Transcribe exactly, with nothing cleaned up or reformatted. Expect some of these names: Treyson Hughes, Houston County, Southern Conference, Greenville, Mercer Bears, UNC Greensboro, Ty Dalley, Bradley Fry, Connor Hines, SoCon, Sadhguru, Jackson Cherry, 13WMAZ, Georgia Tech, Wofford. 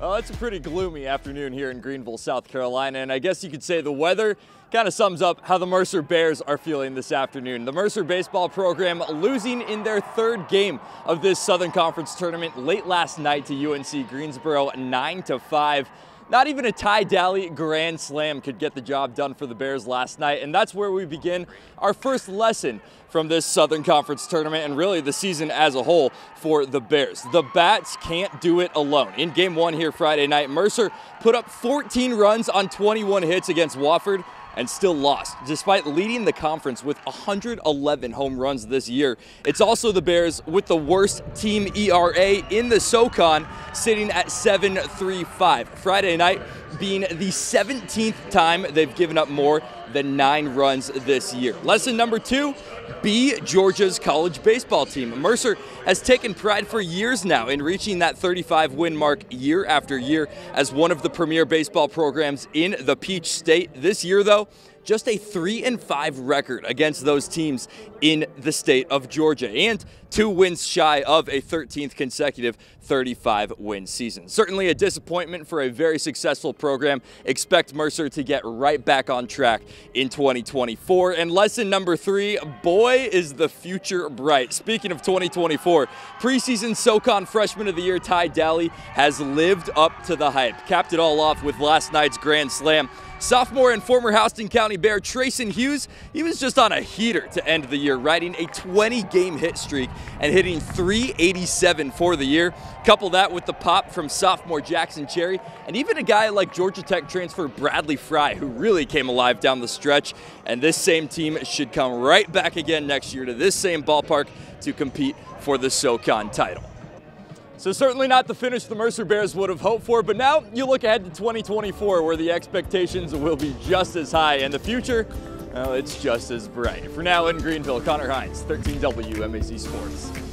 Well, it's a pretty gloomy afternoon here in Greenville, South Carolina, and I guess you could say the weather kind of sums up how the Mercer Bears are feeling this afternoon. The Mercer baseball program losing in their third game of this Southern Conference tournament late last night to U N C Greensboro, nine to five. Not even a Ty Dalley grand slam could get the job done for the Bears last night, and that's where we begin our first lesson from this Southern Conference tournament and really the season as a whole for the Bears. The bats can't do it alone. In game one here Friday night, Mercer put up fourteen runs on twenty-one hits against Wofford and still lost, despite leading the conference with one hundred eleven home runs this year. It's also the Bears with the worst team E R A in the SoCon, sitting at seven three five. Friday night being the seventeenth time they've given up more than nine runs this year. Lesson number two, be Georgia's college baseball team. Mercer has taken pride for years now in reaching that thirty-five win mark year after year as one of the premier baseball programs in the Peach State. This year, though, just a three and five record against those teams in the state of Georgia, and two wins shy of a thirteenth consecutive thirty-five win season. Certainly a disappointment for a very successful program. Expect Mercer to get right back on track in twenty twenty-four. And lesson number three, boy, is the future bright. Speaking of twenty twenty-four, preseason SoCon Freshman of the Year Ty Dalley has lived up to the hype, capped it all off with last night's grand slam. Sophomore and former Houston County Bear Treyson Hughes, he was just on a heater to end the year, riding a twenty game hit streak and hitting three eighty-seven for the year. Couple that with the pop from sophomore Jackson Cherry and even a guy like Georgia Tech transfer Bradley Fry, who really came alive down the stretch. And this same team should come right back again next year to this same ballpark to compete for the SoCon title. So certainly not the finish the Mercer Bears would have hoped for, but now you look ahead to twenty twenty-four, where the expectations will be just as high and the future, well, it's just as bright. For now in Greenville, Connor Hines, thirteen W M A Z Sports.